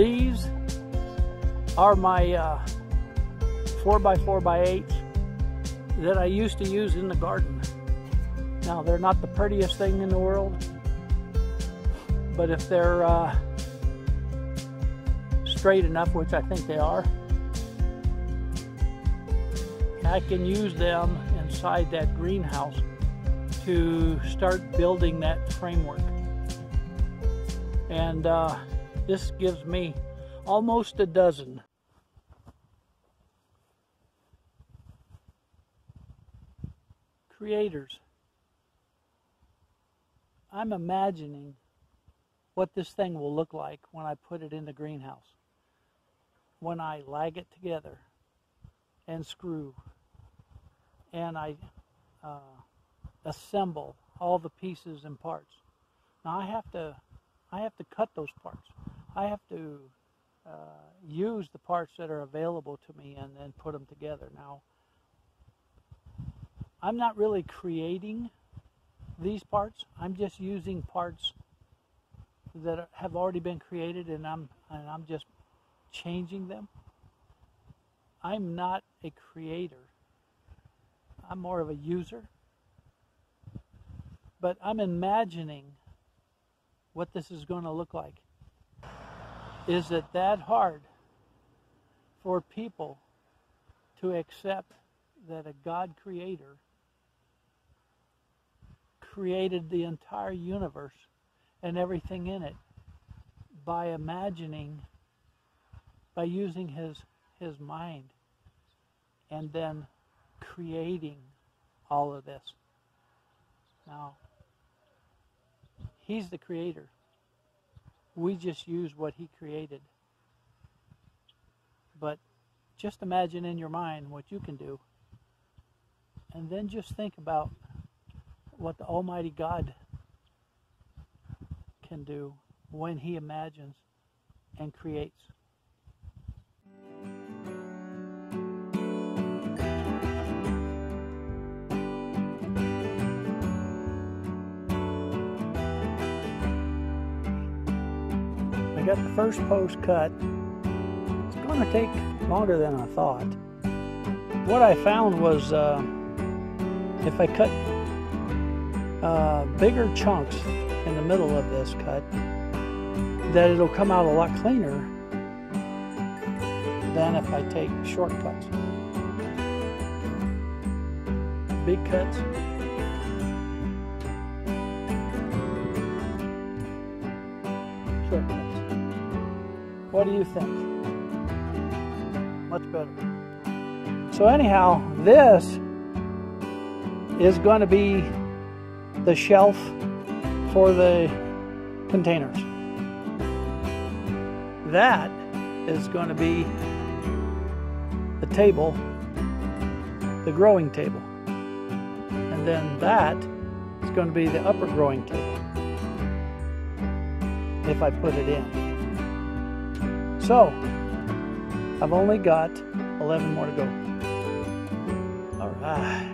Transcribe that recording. These are my 4x4x8s that I used to use in the garden. Now, they're not the prettiest thing in the world, but if they're straight enough, which I think they are, I can use them inside that greenhouse to start building that framework. And this gives me almost a dozen. Creators, I'm imagining what this thing will look like when I put it in the greenhouse, when I lag it together and screw and I assemble all the pieces and parts. Now I have to cut those parts. I have to use the parts that are available to me and then put them together. Now, I'm not really creating these parts. I'm just using parts that have already been created, and I'm just changing them. I'm not a creator. I'm more of a user. But I'm imagining what this is going to look like. Is it that hard for people to accept that a God creator created the entire universe and everything in it by imagining, by using his mind, and then creating all of this? Now, he's the creator. We just use what he created. But just imagine in your mind what you can do, and then just think about what the Almighty God can do when he imagines and creates. I got the first post cut. It's going to take longer than I thought. What I found was if I cut bigger chunks in the middle of this cut, that it'll come out a lot cleaner than if I take shortcuts. Big cuts. Shortcuts. What do you think? Much better. So anyhow, this is going to be the shelf for the containers. That is going to be the table, the growing table. And then that is going to be the upper growing table, if I put it in. So, I've only got 11 more to go. All right.